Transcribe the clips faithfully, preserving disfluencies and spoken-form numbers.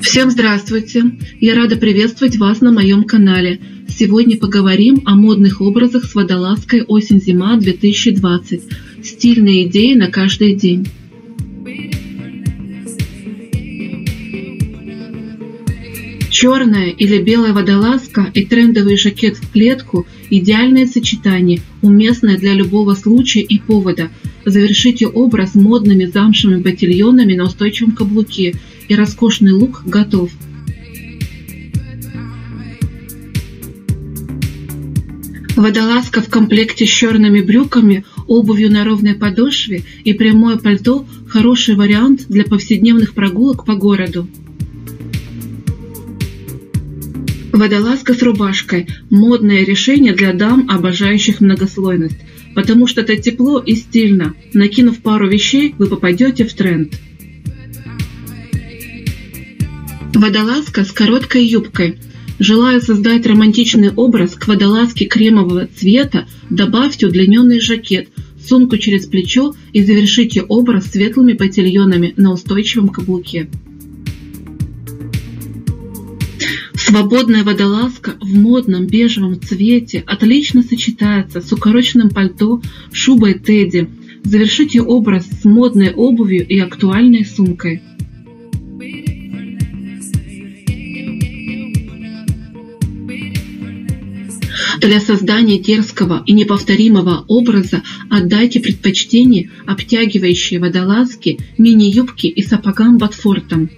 Всем здравствуйте! Я рада приветствовать вас на моем канале. Сегодня поговорим о модных образах с водолазкой осень-зима две тысячи двадцать. Стильные идеи на каждый день. Черная или белая водолазка и трендовый жакет в клетку – идеальное сочетание, уместное для любого случая и повода. Завершите образ модными замшевыми ботильонами на устойчивом каблуке, и роскошный лук готов. Водолазка в комплекте с черными брюками, обувью на ровной подошве и прямое пальто – хороший вариант для повседневных прогулок по городу. Водолазка с рубашкой – модное решение для дам, обожающих многослойность, потому что это тепло и стильно. Накинув пару вещей, вы попадете в тренд. Водолазка с короткой юбкой. Желая создать романтичный образ, к водолазке кремового цвета добавьте удлиненный жакет, сумку через плечо и завершите образ светлыми ботильонами на устойчивом каблуке. Свободная водолазка в модном бежевом цвете отлично сочетается с укороченным пальто, шубой тедди. Завершите образ с модной обувью и актуальной сумкой. Для создания дерзкого и неповторимого образа отдайте предпочтение обтягивающей водолазки, мини-юбке и сапогам ботфортом.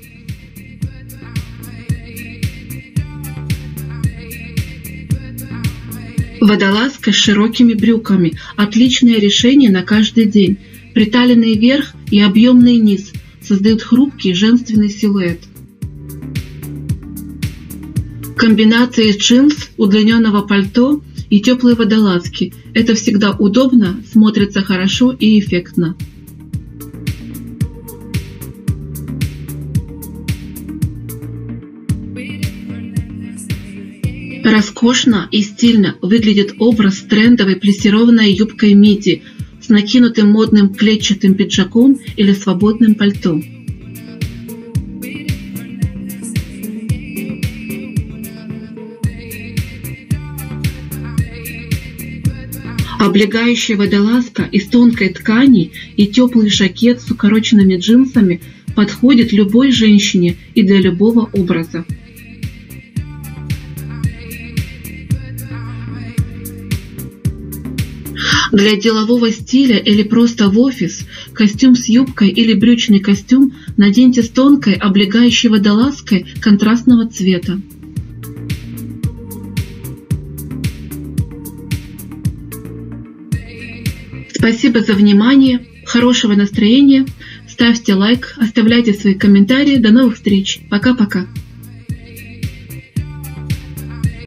Водолазка с широкими брюками – отличное решение на каждый день. Приталенный верх и объемный низ создают хрупкий женственный силуэт. Комбинация из джинс, удлиненного пальто и теплой водолазки – это всегда удобно, смотрится хорошо и эффектно. Роскошно и стильно выглядит образ с трендовой плессированной юбкой миди, с накинутым модным клетчатым пиджаком или свободным пальто. Облегающая водолазка из тонкой ткани и теплый жакет с укороченными джинсами подходит любой женщине и для любого образа. Для делового стиля или просто в офис костюм с юбкой или брючный костюм наденьте с тонкой облегающей водолазкой контрастного цвета. Спасибо за внимание, хорошего настроения, ставьте лайк, оставляйте свои комментарии, до новых встреч, пока-пока!